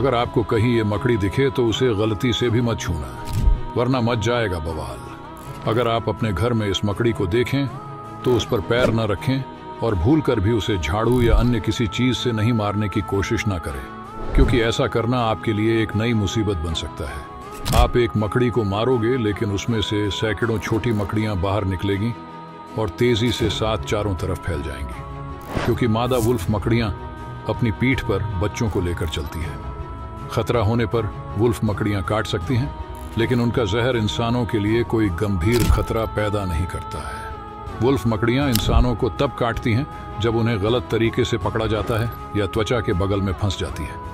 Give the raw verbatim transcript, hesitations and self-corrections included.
अगर आपको कहीं ये मकड़ी दिखे तो उसे गलती से भी मत छूना, वरना मच जाएगा बवाल। अगर आप अपने घर में इस मकड़ी को देखें तो उस पर पैर न रखें और भूलकर भी उसे झाड़ू या अन्य किसी चीज से नहीं मारने की कोशिश ना करें, क्योंकि ऐसा करना आपके लिए एक नई मुसीबत बन सकता है। आप एक मकड़ी को मारोगे लेकिन उसमें से सैकड़ों छोटी मकड़ियां बाहर निकलेंगी और तेजी से साथ चारों तरफ फैल जाएंगी, क्योंकि मादा वुल्फ मकड़ियां अपनी पीठ पर बच्चों को लेकर चलती है। खतरा होने पर वुल्फ मकड़ियां काट सकती हैं, लेकिन उनका जहर इंसानों के लिए कोई गंभीर खतरा पैदा नहीं करता है। वुल्फ मकड़ियां इंसानों को तब काटती हैं जब उन्हें गलत तरीके से पकड़ा जाता है या त्वचा के बगल में फंस जाती है।